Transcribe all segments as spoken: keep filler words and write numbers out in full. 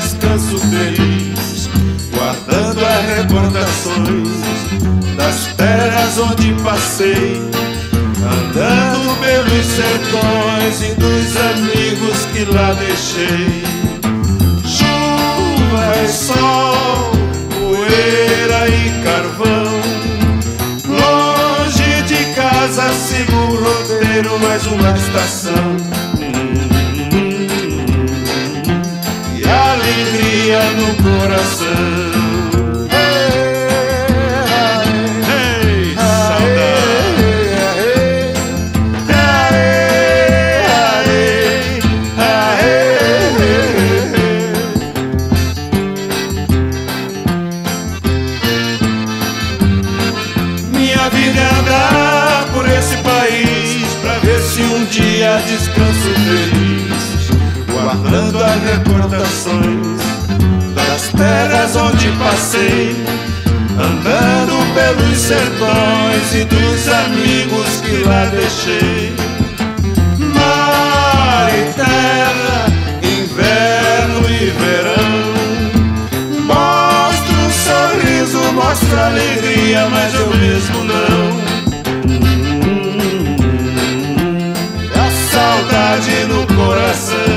Descanso feliz, guardando as recordações das terras onde passei, andando pelos sertões e dos amigos que lá deixei. Chuva e sol, poeira e carvão, longe de casa sigo o roteiro, mais uma estação. Alegria no coração. Ei, saudade. Minha vida é andar por esse país pra ver se um dia descanso feliz, guardando as recordações das terras onde passei, andando pelos sertões e dos amigos que lá deixei. Mar e terra, inverno e verão, mostra um sorriso, mostra alegria, mas eu mesmo não. A saudade no coração.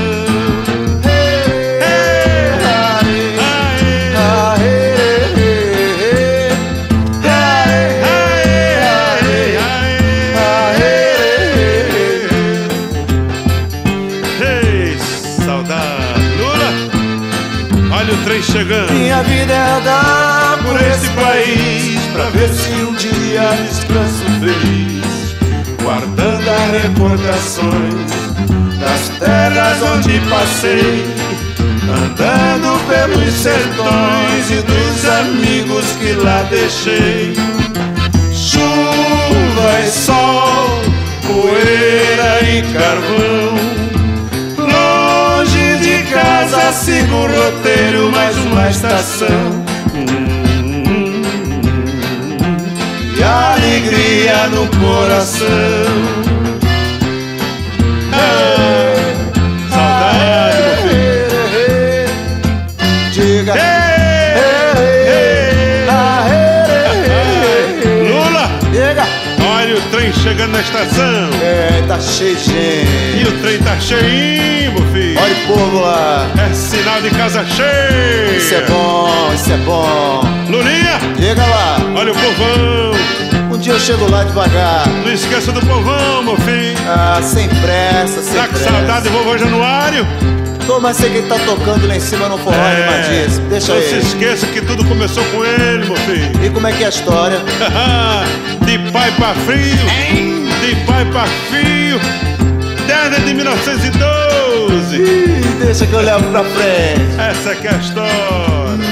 Olha o trem chegando. Minha vida é andar por esse país pra ver se um dia descanso feliz, guardando as recordações das terras onde passei, andando pelos sertões e dos amigos que lá deixei. Chuva e sol, poeira e carvão, sigo o roteiro, mais uma estação. hum, hum, hum. E alegria no coração. ah, Saudade, meu filho. Diga. Lula, diga. Olha o trem chegando na estação. É, tá cheio de gente. E o trem tá cheio, meu filho. Olha o povo lá. É sinal de casa cheia. Isso é bom, isso é bom. Lulinha, chega lá. Olha o povão. Um dia eu chego lá devagar. Não esqueça do povão, meu filho. Ah, sem pressa, sem pressa. Tá com saudade do vovô Januário? Tô, mas sei que ele tá tocando lá em cima no forró animadíssimo. Deixa ele. Não se esqueça que tudo começou com ele, meu filho. E como é que é a história? De pai pra filho, hein? De pai pra filho, desde mil novecentos e doze. Ih, deixa que eu levo pra frente. Essa que é a história.